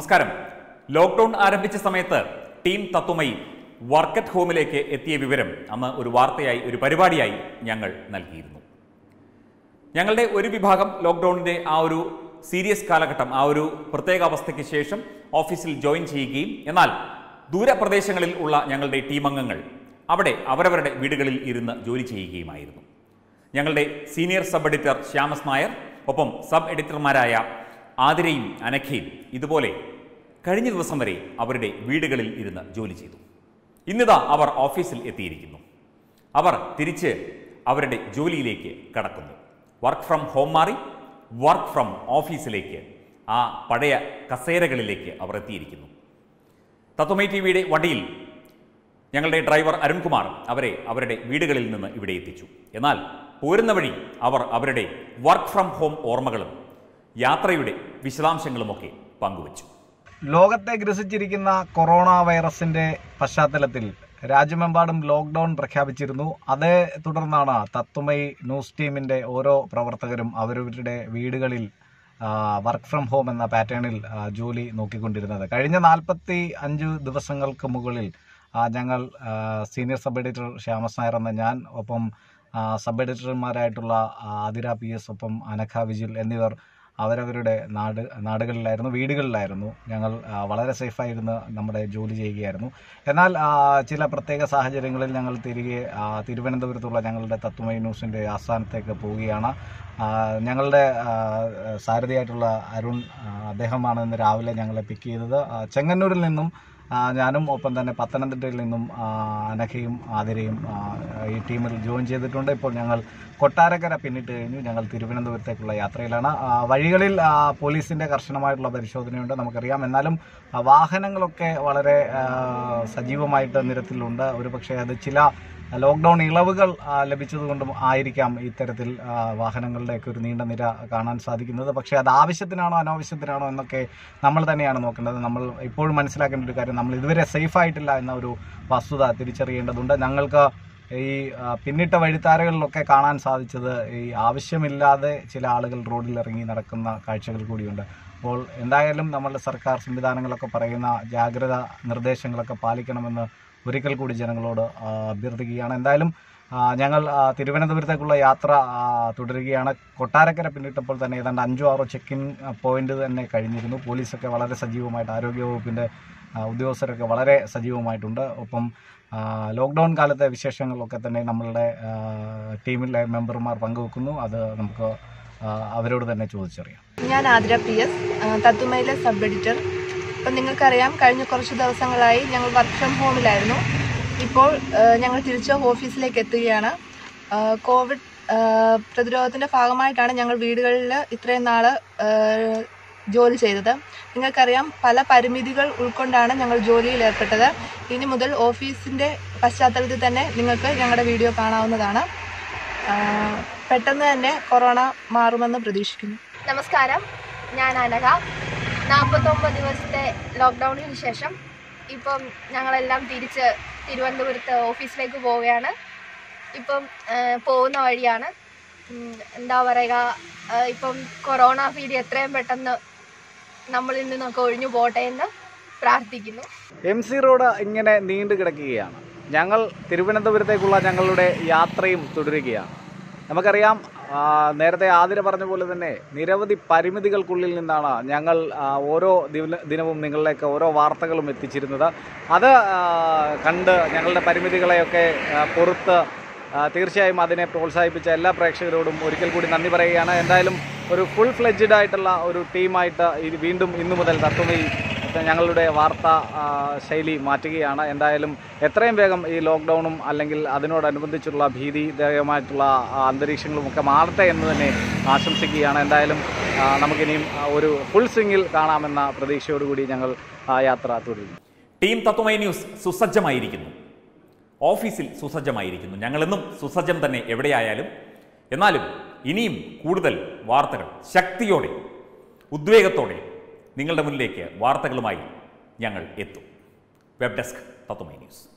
നമസ്കാരം. ലോക്ക്ഡൌൺ ആരംഭിച്ച സമയത്ത് ടീം തത്വമയി വർക്ക് അറ്റ് ഹോമിലേക്ക് എത്തിയ വിവരം അന്ന് ഒരു വാർത്തയായി, ഒരു പരിപാടിയായി ഞങ്ങൾ നൽകിയിരുന്നു. ഞങ്ങളുടെ ഒരു വിഭാഗം ലോക്ക്ഡൌണിൻ്റെ ആ ഒരു സീരിയസ് കാലഘട്ടം, ആ ഒരു പ്രത്യേക അവസ്ഥയ്ക്ക് ശേഷം ഓഫീസിൽ ജോയിൻ ചെയ്യുകയും എന്നാൽ ദൂരപ്രദേശങ്ങളിൽ ഉള്ള ഞങ്ങളുടെ ടീം അംഗങ്ങൾ അവിടെ അവരവരുടെ വീടുകളിൽ ഇരുന്ന് ജോലി ചെയ്യുകയുമായിരുന്നു. ഞങ്ങളുടെ senior sub editor Shyamas Nair, ഒപ്പം സബ് എഡിറ്റർമാരായ ആതിരയും അനഖയും ഇതുപോലെ കഴിഞ്ഞ ദിവസം വരെ അവരുടെ വീടുകളിൽ ഇരുന്ന് ജോലി ചെയ്തു. ഇന്നിതാ അവർ ഓഫീസിൽ എത്തിയിരിക്കുന്നു. അവർ തിരിച്ച് അവരുടെ ജോലിയിലേക്ക് കടക്കുന്നു. വർക്ക് ഫ്രം ഹോം മാറി വർക്ക് ഫ്രം ഓഫീസിലേക്ക്, ആ പഴയ കസേരകളിലേക്ക് അവർ എത്തിയിരിക്കുന്നു. തത്വമൈ ടി വിയുടെ വണ്ടിയിൽ ഞങ്ങളുടെ ഡ്രൈവർ അരുൺകുമാർ അവരെ അവരുടെ വീടുകളിൽ നിന്ന് ഇവിടെ എത്തിച്ചു. എന്നാൽ പോരുന്ന വഴി അവർ അവരുടെ വർക്ക് ഫ്രം ഹോം ഓർമ്മകളും യാത്രയുടെ വിശദാംശങ്ങളുമൊക്കെ പങ്കുവച്ചു. ലോകത്തെ ഗ്രസിച്ചിരിക്കുന്ന കൊറോണ വൈറസിന്റെ പശ്ചാത്തലത്തിൽ രാജ്യമെമ്പാടും ലോക്ക്ഡൌൺ പ്രഖ്യാപിച്ചിരുന്നു. അതേ തുടർന്നാണ് തത്വമയി ന്യൂസ് ടീമിന്റെ ഓരോ പ്രവർത്തകരും അവരവരുടെ വീടുകളിൽ വർക്ക് ഫ്രം ഹോം എന്ന പാറ്റേണിൽ ജോലി നോക്കിക്കൊണ്ടിരുന്നത്. കഴിഞ്ഞ 45 ദിവസങ്ങൾക്ക് മുകളിൽ ഞങ്ങൾ senior sub editor Shyamas Nair എന്ന ഞാൻ, ഒപ്പം സബ് എഡിറ്റർമാരായിട്ടുള്ള ആതിര പി എസ്, ഒപ്പം അനഖ വിജിൽ എന്നിവർ അവരവരുടെ നാടുകളിലായിരുന്നു, വീടുകളിലായിരുന്നു. ഞങ്ങൾ വളരെ സേഫായിരുന്നു, നമ്മുടെ ജോലി ചെയ്യുകയായിരുന്നു. എന്നാൽ ചില പ്രത്യേക സാഹചര്യങ്ങളിൽ ഞങ്ങൾ തിരികെ തിരുവനന്തപുരത്തുള്ള ഞങ്ങളുടെ തത്വമൈ ന്യൂസിൻ്റെ ആസ്ഥാനത്തേക്ക് പോവുകയാണ്. ഞങ്ങളുടെ സാരഥിയായിട്ടുള്ള അരുൺ, അദ്ദേഹമാണ് ഇന്ന് രാവിലെ ഞങ്ങളെ പിക്ക് ചെയ്തത്. ചെങ്ങന്നൂരിൽ നിന്നും ഞാനും, ഒപ്പം തന്നെ പത്തനംതിട്ടയിൽ നിന്നും അനഖയും ആതിരയും ഈ ടീമിൽ ജോയിൻ ചെയ്തിട്ടുണ്ട്. ഇപ്പോൾ ഞങ്ങൾ കൊട്ടാരക്കര പിന്നിട്ട് കഴിഞ്ഞു. ഞങ്ങൾ തിരുവനന്തപുരത്തേക്കുള്ള യാത്രയിലാണ്. വഴികളിൽ പോലീസിൻ്റെ കർശനമായിട്ടുള്ള പരിശോധനയുണ്ട്, നമുക്കറിയാം. എന്നാലും വാഹനങ്ങളൊക്കെ വളരെ സജീവമായിട്ട് നിരത്തിലുണ്ട്. ഒരു പക്ഷേ അത് ചില ലോക്ക്ഡൗൺ ഇളവുകൾ ലഭിച്ചതുകൊണ്ടും ആയിരിക്കാം ഇത്തരത്തിൽ വാഹനങ്ങളുടെയൊക്കെ ഒരു നീണ്ട നിര കാണാൻ സാധിക്കുന്നത്. പക്ഷേ അത് ആവശ്യത്തിനാണോ അനാവശ്യത്തിനാണോ എന്നൊക്കെ നമ്മൾ തന്നെയാണ് നോക്കേണ്ടത്. നമ്മൾ ഇപ്പോഴും മനസ്സിലാക്കേണ്ട ഒരു കാര്യം, നമ്മൾ ഇതുവരെ സേഫായിട്ടില്ല എന്ന ഒരു വസ്തുത തിരിച്ചറിയേണ്ടതുണ്ട്. ഞങ്ങൾക്ക് ഈ പിന്നിട്ട വഴിത്താരകളിലൊക്കെ കാണാൻ സാധിച്ചത് ഈ ആവശ്യമില്ലാതെ ചില ആളുകൾ റോഡിലിറങ്ങി നടക്കുന്ന കാഴ്ചകൾ കൂടിയുണ്ട്. അപ്പോൾ എന്തായാലും നമ്മളുടെ സർക്കാർ സംവിധാനങ്ങളൊക്കെ പറയുന്ന ജാഗ്രത നിർദ്ദേശങ്ങളൊക്കെ പാലിക്കണമെന്ന് ഒരിക്കൽ കൂടി ജനങ്ങളോട് അഭ്യർത്ഥിക്കുകയാണ്. എന്തായാലും ഞങ്ങൾ തിരുവനന്തപുരത്തേക്കുള്ള യാത്ര തുടരുകയാണ്. കൊട്ടാരക്കര പിന്നിട്ടപ്പോൾ തന്നെ ഏതാണ്ട് 5-6 ചെക്ക് ഇൻ പോയിന്റ് തന്നെ കഴിഞ്ഞിരുന്നു. പോലീസൊക്കെ വളരെ സജീവമായിട്ട്, ആരോഗ്യവകുപ്പിൻ്റെ ഉദ്യോഗസ്ഥരൊക്കെ വളരെ സജീവമായിട്ടുണ്ട്. ഒപ്പം ലോക്ക്ഡൗൺ കാലത്തെ വിശേഷങ്ങളൊക്കെ തന്നെ നമ്മളുടെ ടീമിലെ മെമ്പർമാർ പങ്കുവെക്കുന്നു. അത് നമുക്ക് അവരോട് തന്നെ ചോദിച്ചറിയാം. ഞാൻ ആതിര പി എസ്, തത്വമയിലെ സബ് എഡിറ്റർ. അപ്പം നിങ്ങൾക്കറിയാം, കഴിഞ്ഞ കുറച്ച് ദിവസങ്ങളായി ഞങ്ങൾ വർക്ക് ഫ്രം ഹോമിലായിരുന്നു. ഇപ്പോൾ ഞങ്ങൾ തിരിച്ച് ഓഫീസിലേക്ക് എത്തുകയാണ്. കോവിഡ് പ്രതിരോധത്തിൻ്റെ ഭാഗമായിട്ടാണ് ഞങ്ങൾ വീടുകളിൽ ഇത്രയും നാൾ ജോലി ചെയ്തത്. നിങ്ങൾക്കറിയാം, പല പരിമിതികൾ ഉൾക്കൊണ്ടാണ് ഞങ്ങൾ ജോലിയിൽ ഏർപ്പെട്ടത്. ഇനി മുതൽ ഓഫീസിൻ്റെ പശ്ചാത്തലത്തിൽ തന്നെ നിങ്ങൾക്ക് ഞങ്ങളുടെ വീഡിയോ കാണാവുന്നതാണ്. പെട്ടെന്ന് തന്നെ കൊറോണ മാറുമെന്ന് പ്രതീക്ഷിക്കുന്നു. നമസ്കാരം, ഞാൻ അനഘ. 49 ദിവസത്തെ ലോക്ക്ഡൗണിന് ശേഷം ഇപ്പം ഞങ്ങളെല്ലാം തിരിച്ച് തിരുവനന്തപുരത്ത് ഓഫീസിലേക്ക് പോവുകയാണ്. ഇപ്പം പോകുന്ന വഴിയാണ്. എന്താ പറയുക, ഇപ്പം കൊറോണ ഭീതി എത്രയും പെട്ടെന്ന് നമ്മളിൽ നിന്നൊക്കെ ഒഴിഞ്ഞു പോട്ടെ എന്ന് പ്രാർത്ഥിക്കുന്നു. MC റോഡ് ഇങ്ങനെ നീണ്ടു കിടക്കുകയാണ്. ഞങ്ങൾ തിരുവനന്തപുരത്തേക്കുള്ള ഞങ്ങളുടെ യാത്രയും തുടരുകയാണ്. നമുക്കറിയാം, നേരത്തെ ആതിര പറഞ്ഞ പോലെ തന്നെ നിരവധി പരിമിതികൾക്കുള്ളിൽ നിന്നാണ് ഞങ്ങൾ ഓരോ ദിനവും നിങ്ങളിലേക്ക് ഓരോ വാർത്തകളും എത്തിച്ചിരുന്നത്. അത് കണ്ട് ഞങ്ങളുടെ പരിമിതികളെയൊക്കെ പുറത്ത് തീർച്ചയായും അതിനെ പ്രോത്സാഹിപ്പിച്ച എല്ലാ പ്രേക്ഷകരോടും ഒരിക്കൽ കൂടി നന്ദി പറയുകയാണ്. എന്തായാലും ഒരു ഫുൾ ഫ്ലെഡ്ജഡ് ആയിട്ടുള്ള ഒരു ടീമായിട്ട് വീണ്ടും ഇന്നു മുതൽ തത്വമയി ഞങ്ങളുടെ വാർത്താ ശൈലി മാറ്റുകയാണ്. എന്തായാലും എത്രയും വേഗം ഈ ലോക്ക്ഡൗണും അല്ലെങ്കിൽ അതിനോടനുബന്ധിച്ചുള്ള ഭീതിദായകമായിട്ടുള്ള അന്തരീക്ഷങ്ങളും ഒക്കെ മാറട്ടെ എന്ന് തന്നെ ആശംസിക്കുകയാണ്. എന്തായാലും നമുക്കിനിയും ഒരു ഫുൾ സ്വിംഗിൽ കാണാമെന്ന പ്രതീക്ഷയോടുകൂടി ഞങ്ങൾ യാത്ര തുടരുന്നു. ടീം തത്വമൈ ന്യൂസ് സുസജ്ജമായിരിക്കുന്നു, ഓഫീസിൽ സുസജ്ജമായിരിക്കുന്നു. ഞങ്ങളെന്നും സുസജ്ജം തന്നെ എവിടെയായാലും. എന്നാലും ഇനിയും കൂടുതൽ വാർത്തകൾ ശക്തിയോടെ, ഉദ്വേഗത്തോടെ നിങ്ങളുടെ മുന്നിലേക്ക് വാർത്തകളുമായി ഞങ്ങൾ എത്തും. വെബ് ഡെസ്ക് തത്വമൈ ന്യൂസ്.